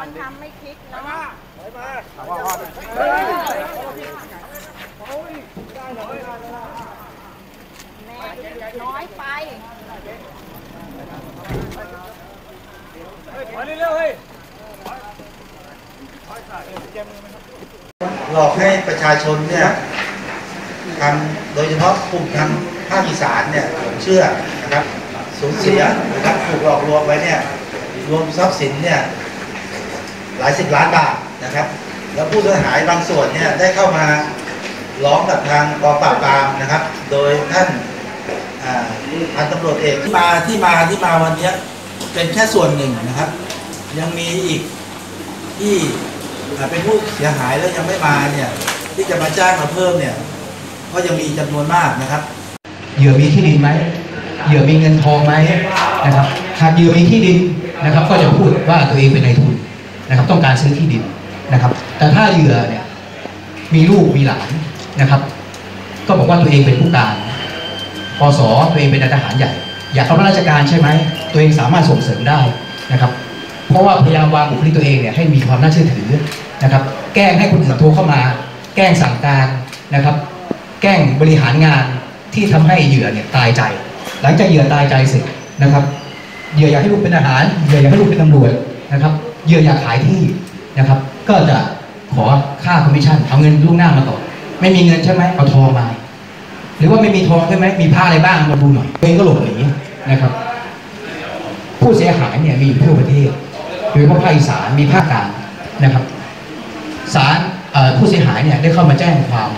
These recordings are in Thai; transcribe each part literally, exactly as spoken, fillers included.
อนทำไม่คิดนะว่าแม่น้อยไปหลอกให้ประชาชนเนี่ยทางโดยเฉพาะกลุ่มทางภาคอีสานเนี่ยผมเชื่อนะครับสูญเสียนะครับถูกหลอกลวงไว้เนี่ยรวมทรัพย์สินเนี่ยหลายสิบล้านบาทนะครับแล้วผู้เสียหายบางส่วนเนี่ยได้เข้ามาร้องกับทางกองปราบปรามนะครับโดยท่านพันตำรวจเอกที่มาที่มาที่มาวันนี้เป็นแค่ส่วนหนึ่งนะครับยังมีอีกที่เป็นผู้เสียหายแล้วยังไม่มาเนี่ยที่จะมาจ้างมาเพิ่มเนี่ยก็ยังมีจำนวนมากนะครับเหยื่อมีที่ดินไหมเหยื่อมีเงินทองไหมนะครับหากเหยื่อมีที่ดินนะครับก็จะพูดว่าตัวเองเป็นนายทุนนะครับต้องการซื้อที่ดินนะครับแต่ถ้าเหยื่อเนี่ยมีลูกมีหลานนะครับก็บอกว่าตัวเองเป็นผู้การพศตัวเองเป็นนายทหารใหญ่อยากเข้าราชการใช่ไหมตัวเองสามารถส่งเสริมได้นะครับเพราะว่าพยายามวางบุคลิกตัวเองเนี่ยให้มีความน่าเชื่อถือนะครับแกล้งให้คนอื่นโทรเข้ามาแกล้งสั่งการนะครับแกล้งบริหารงานที่ทำให้เหยื่อเนี่ยตายใจหลังจากเหยื่อตายใจเสร็จนะครับเหยื่ออยากให้ลูกเป็นทหารเหยื่ออยากให้ลูกเป็นตำรวจนะครับเหยื่ออยากขายที่นะครับก็จะขอค่าคอมมิชชั่นเอาเงินล่วงหน้ามาต่อไม่มีเงินใช่ไหมเอาทองมาหรือว่าไม่มีทองใช่ไหมมีผ้าอะไรบ้างมาดูหน่อยเองก็หลบหนีนะครับผู้เสียหายเนี่ยมีทั่วประเทศโดยเฉพาะภาคอีสานมีภาคกลางนะครับศาลผู้เสียหายเนี่ยได้เข้ามาแจ้งความ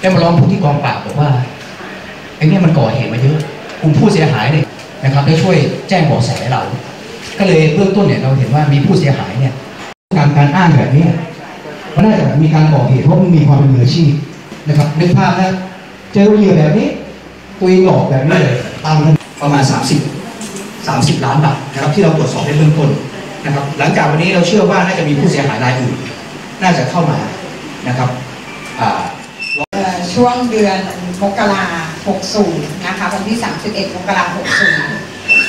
ได้มาร้องผู้ที่กองปราบบอกว่าไอ้นี่มันก่อเหตุมาเยอะกลุ่มผู้เสียหายเนี่ยนะครับได้ช่วยแจ้งเบาะแสเราก็เลยเบื้องต้นเนี่ยเราเห็นว่ามีผู้เสียหายเนี่ยการการอ้างแบบนี้มันน่าจะมีการก่อเหตุเพราะมันมีความเป็นมืออาชีพนะครับนึกภาพนะเจอเหยื่อแบบนี้ตัวเองหลอกแบบนี้เลยตังประมาณสามสิบล้านบาทนะครับที่เราตรวจสอบในเบื้องต้นนะครับหลังจากวันนี้เราเชื่อว่าน่าจะมีผู้เสียหายรายอื่นน่าจะเข้ามานะครับช่วงเดือนมกราคมหกสิบนะคะวันที่สามสิบเอ็ดมกราคมหกสิบ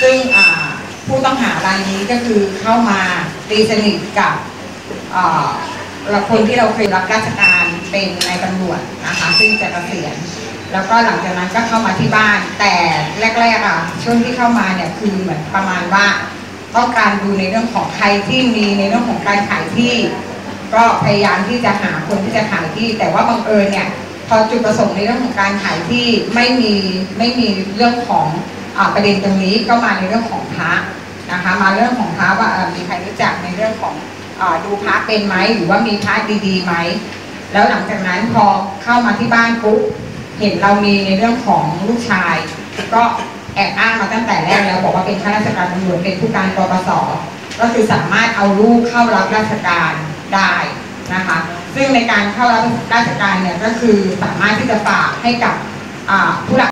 ซึ่งผู้ต้องหารายนี้ก็คือเข้ามาตีสนิทกับคนที่เราเคยรับราชการเป็นนายตำรวจนะคะซึ่งจะเกษียณแล้วก็หลังจากนั้นก็เข้ามาที่บ้านแต่แรกๆอ่ะช่วงที่เข้ามาเนี่ยคือเหมือนประมาณว่าต้องการดูในเรื่องของใครที่มีในเรื่องของการขายที่ก็พยายามที่จะหาคนที่จะขายที่แต่ว่าบังเอิญเนี่ยพอจุดประสงค์ในเรื่องของการขายที่ไม่มีไม่มีเรื่องของอ่าประเด็นตรงนี้ก็มาในเรื่องของพระนะคะมาเรื่องของพระว่ามีใครรู้จักในเรื่องของอ่าดูพระเป็นไหมหรือว่ามีพระดีๆไหมแล้วหลังจากนั้นพอเข้ามาที่บ้านปุ๊บเห็นเรามีในเรื่องของลูกชายก็แอบอ้างมาตั้งแต่แรกแล้วบอกว่าเป็นข้าราชการตำรวจเป็นผู้การปปส.ก็คือสามารถเอาลูกเข้ารับราชการได้นะคะซึ่งในการเข้ารับราชการเนี่ยก็คือสามารถที่จะฝากให้กับผู้หลัก